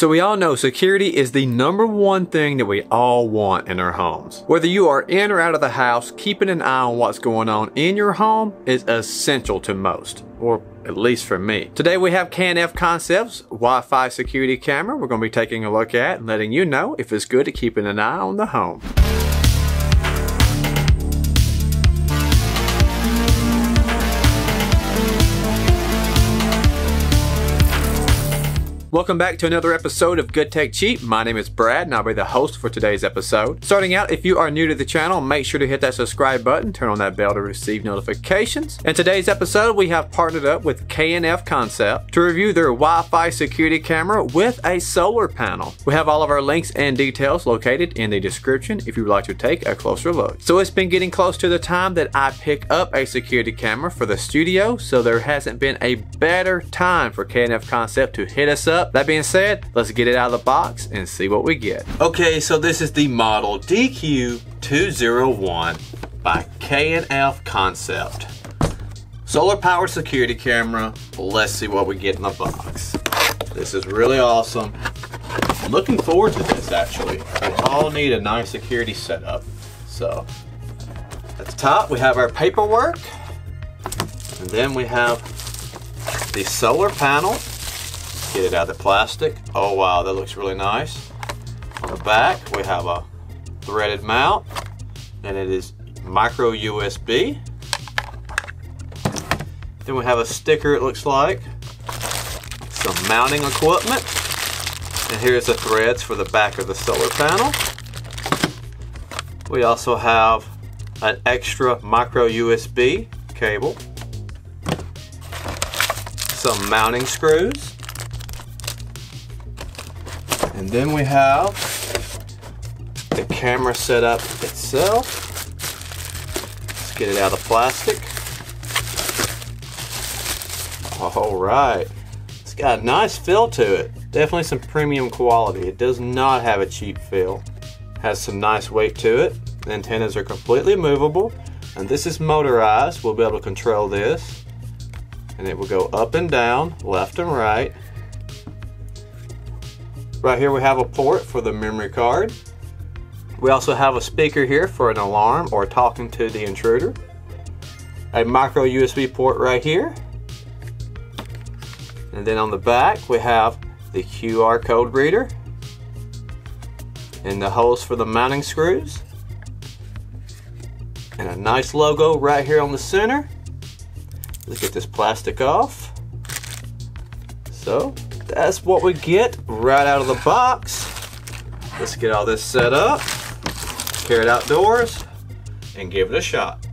So we all know security is the #1 thing that we all want in our homes. Whether you are in or out of the house, keeping an eye on what's going on in your home is essential to most, or at least for me. Today we have K&F Concepts Wi-Fi security camera we're going to be taking a look at and letting you know if it's good at keeping an eye on the home. Welcome back to another episode of Good Tech Cheap. My name is Brad and I'll be the host for today's episode. Starting out, if you are new to the channel, make sure to hit that subscribe button, turn on that bell to receive notifications. In today's episode, we have partnered up with K&F Concepts to review their Wi-Fi security camera with a solar panel. We have all of our links and details located in the description if you would like to take a closer look. So it's been getting close to the time that I pick up a security camera for the studio, so there hasn't been a better time for K&F Concepts to hit us up. That being said, let's get it out of the box and see what we get. Okay, so this is the model DQ201 by K&F Concept. Solar power security camera. Let's see what we get in the box. This is really awesome. I'm looking forward to this actually. We all need a nice security setup. So at the top we have our paperwork, and then we have the solar panel. Get it out of the plastic. Oh wow, that looks really nice. On the back we have a threaded mount, and it is micro USB. Then we have a sticker, it looks like, some mounting equipment, and here's the threads for the back of the solar panel. We also have an extra micro USB cable, some mounting screws, and then we have the camera setup itself. Let's get it out of plastic. All right. It's got a nice feel to it. Definitely some premium quality. It does not have a cheap feel. Has some nice weight to it. The antennas are completely movable. And this is motorized. We'll be able to control this. And it will go up and down, left and right. Right here we have a port for the memory card. We also have a speaker here for an alarm or talking to the intruder. A micro USB port right here. And then on the back we have the QR code reader and the holes for the mounting screws. And a nice logo right here on the center. Let's get this plastic off. So that's what we get right out of the box. Let's get all this set up, carry it outdoors, and give it a shot.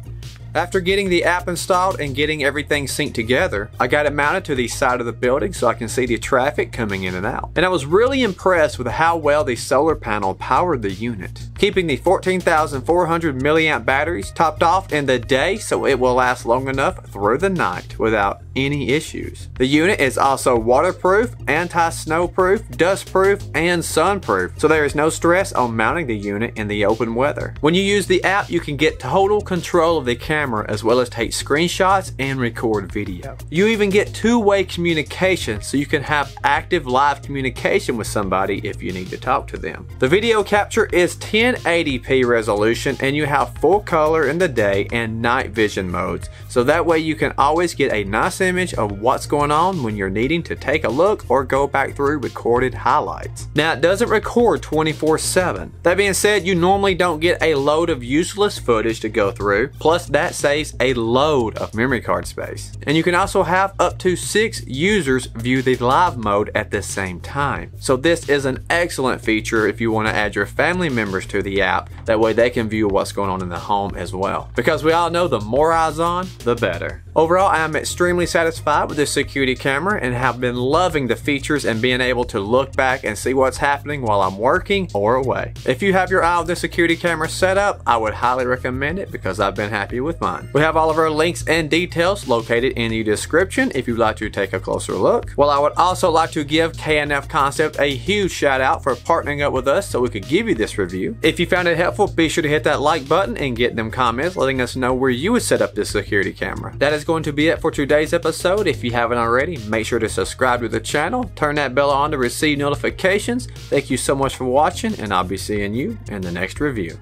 After getting the app installed and getting everything synced together, I got it mounted to the side of the building so I can see the traffic coming in and out. And I was really impressed with how well the solar panel powered the unit, keeping the 14,400 milliamp batteries topped off in the day so it will last long enough through the night without any issues. The unit is also waterproof, anti-snow proof, dust proof, and sunproof, so there is no stress on mounting the unit in the open weather. When you use the app, you can get total control of the camera as well as take screenshots and record video. You even get two-way communication, so you can have active live communication with somebody if you need to talk to them. The video capture is 1080p resolution, and you have full color in the day and night vision modes, so that way you can always get a nice image of what's going on when you're needing to take a look or go back through recorded highlights. Now it doesn't record 24/7. That being said, you normally don't get a load of useless footage to go through, plus that saves a load of memory card space. And you can also have up to 6 users view the live mode at the same time. So this is an excellent feature if you want to add your family members to the app, that way they can view what's going on in the home as well. Because we all know the more eyes on, the better. Overall, I am extremely satisfied with this security camera and have been loving the features and being able to look back and see what's happening while I'm working or away. If you have your eye on this security camera set up, I would highly recommend it because I've been happy with mine. We have all of our links and details located in the description if you'd like to take a closer look. Well, I would also like to give K&F Concepts a huge shout out for partnering up with us so we could give you this review. If you found it helpful, be sure to hit that like button and get them comments letting us know where you would set up this security camera. That is going to be it for today's episode. If you haven't already, make sure to subscribe to the channel, turn that bell on to receive notifications. Thank you so much for watching, and I'll be seeing you in the next review.